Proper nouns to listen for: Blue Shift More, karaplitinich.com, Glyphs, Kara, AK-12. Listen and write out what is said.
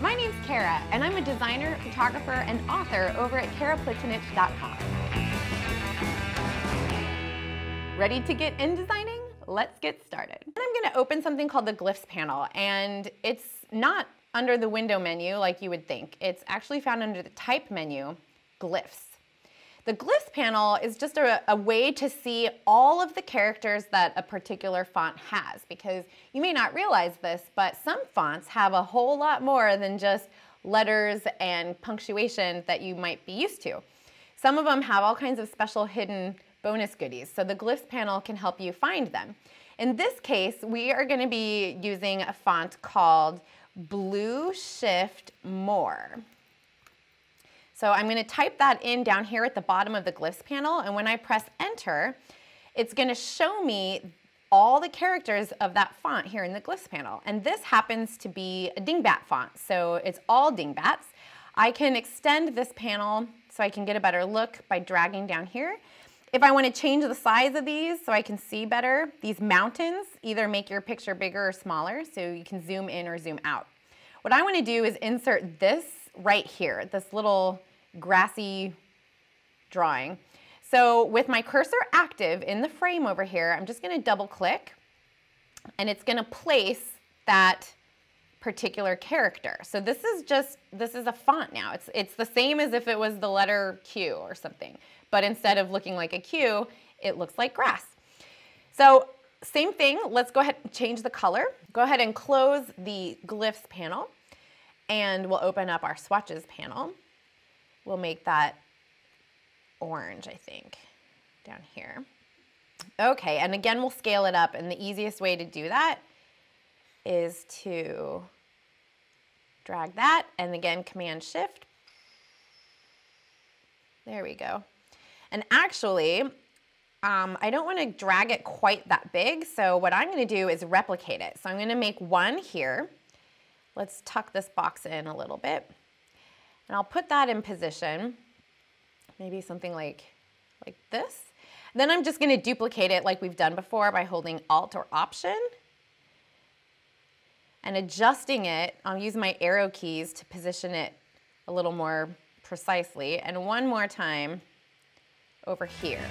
My name's Kara, and I'm a designer, photographer, and author over at karaplitinich.com. Ready to get in designing? Let's get started. And I'm gonna open something called the Glyphs panel, and it's not under the window menu like you would think. It's actually found under the type menu, Glyphs. The Glyphs panel is just a way to see all of the characters that a particular font has, because you may not realize this, but some fonts have a whole lot more than just letters and punctuation that you might be used to. Some of them have all kinds of special hidden bonus goodies, so the Glyphs panel can help you find them. In this case, we are going to be using a font called Blue Shift More. So I'm going to type that in down here at the bottom of the Glyphs panel, and when I press enter, it's going to show me all the characters of that font here in the Glyphs panel. And this happens to be a dingbat font, so it's all dingbats. I can extend this panel so I can get a better look by dragging down here. If I want to change the size of these so I can see better, these mountains either make your picture bigger or smaller, so you can zoom in or zoom out. What I want to do is insert this right here, this little grassy drawing. So with my cursor active in the frame over here, I'm just going to double click, and it's going to place that particular character. So this is a font now. It's the same as if it was the letter Q or something, but instead of looking like a Q, it looks like grass. So same thing, let's go ahead and change the color. Go ahead and close the Glyphs panel, and we'll open up our swatches panel. We'll make that orange, I think, down here. Okay, and again, we'll scale it up, and the easiest way to do that is to drag that, and again, Command-Shift. There we go. And actually, I don't want to drag it quite that big, so what I'm going to do is replicate it. So I'm going to make one here. Let's tuck this box in a little bit, and I'll put that in position, maybe something like this. And then I'm just going to duplicate it like we've done before by holding Alt or Option and adjusting it. I'll use my arrow keys to position it a little more precisely, and one more time over here.